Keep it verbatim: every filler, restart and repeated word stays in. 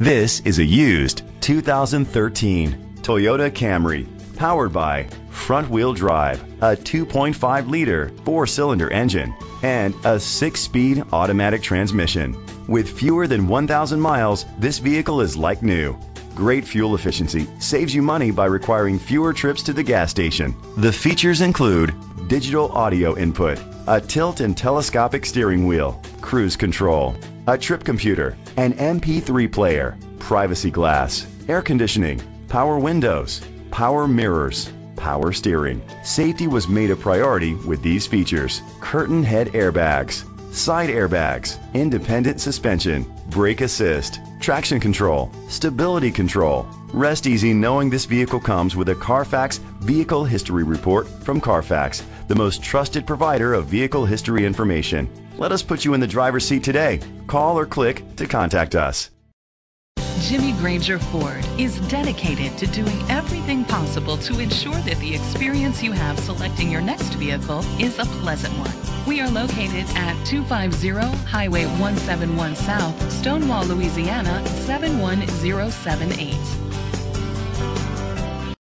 This is a used two thousand thirteen Toyota Camry, powered by front-wheel drive, a two point five liter four-cylinder engine, and a six-speed automatic transmission. With fewer than one thousand miles, this vehicle is like new. Great fuel efficiency saves you money by requiring fewer trips to the gas station. The features include digital audio input, a tilt and telescopic steering wheel, cruise control, a trip computer, an M P three player, privacy glass, air conditioning, power windows, power mirrors, power steering. Safety was made a priority with these features: curtain head airbags, side airbags, independent suspension, brake assist, traction control, stability control. Rest easy knowing this vehicle comes with a Carfax Vehicle History Report from Carfax, the most trusted provider of vehicle history information. Let us put you in the driver's seat today. Call or click to contact us. Jimmy Granger Ford is dedicated to doing everything possible to ensure that the experience you have selecting your next vehicle is a pleasant one. We are located at two fifty Highway one seventy-one South, Stonewall, Louisiana seven one zero seven eight.